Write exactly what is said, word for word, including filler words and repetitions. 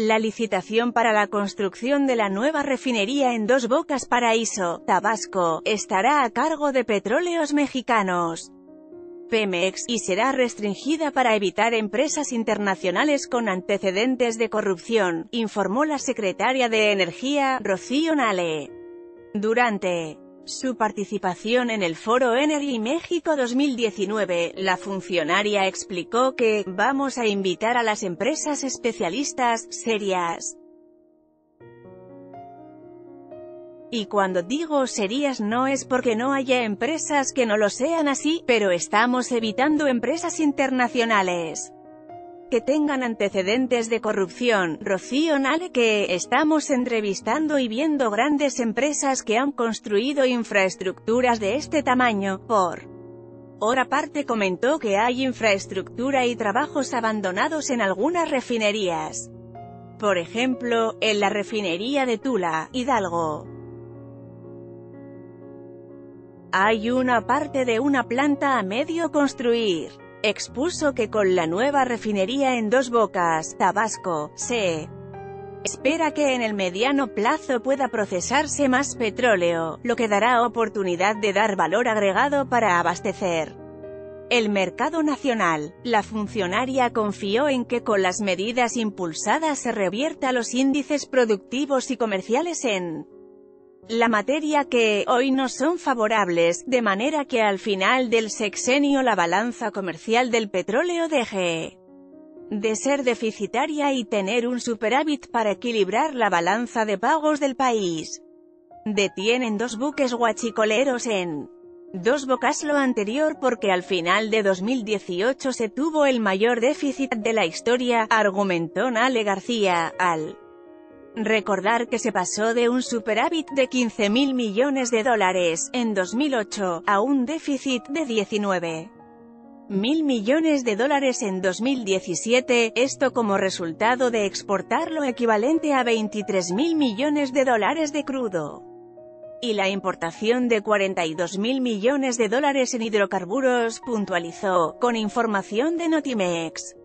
La licitación para la construcción de la nueva refinería en Dos Bocas, Paraíso, Tabasco, estará a cargo de Petróleos Mexicanos, Pemex, y será restringida para evitar empresas internacionales con antecedentes de corrupción, informó la secretaria de Energía, Rocío Nahle, durante su participación en el foro Energy México dos mil diecinueve, la funcionaria explicó que, vamos a invitar a las empresas especialistas, serias. Y cuando digo serias no es porque no haya empresas que no lo sean así, pero estamos evitando empresas internacionales que tengan antecedentes de corrupción. Rocío Nahle, que estamos entrevistando y viendo grandes empresas que han construido infraestructuras de este tamaño, por otra parte comentó que hay infraestructura y trabajos abandonados en algunas refinerías, por ejemplo, en la refinería de Tula, Hidalgo. Hay una parte de una planta a medio construir. Expuso que con la nueva refinería en Dos Bocas, Tabasco, se espera que en el mediano plazo pueda procesarse más petróleo, lo que dará oportunidad de dar valor agregado para abastecer el mercado nacional. La funcionaria confió en que con las medidas impulsadas se revierta los índices productivos y comerciales en la materia que, hoy no son favorables, de manera que al final del sexenio la balanza comercial del petróleo deje de ser deficitaria y tener un superávit para equilibrar la balanza de pagos del país. Detienen dos buques guachicoleros en Dos Bocas, lo anterior porque al final de dos mil dieciocho se tuvo el mayor déficit de la historia, argumentó Nahle García, al recordar que se pasó de un superávit de quince mil millones de dólares, en dos mil ocho, a un déficit de diecinueve mil millones de dólares en dos mil diecisiete, esto como resultado de exportar lo equivalente a veintitrés mil millones de dólares de crudo y la importación de cuarenta y dos mil millones de dólares en hidrocarburos, puntualizó, con información de Notimex.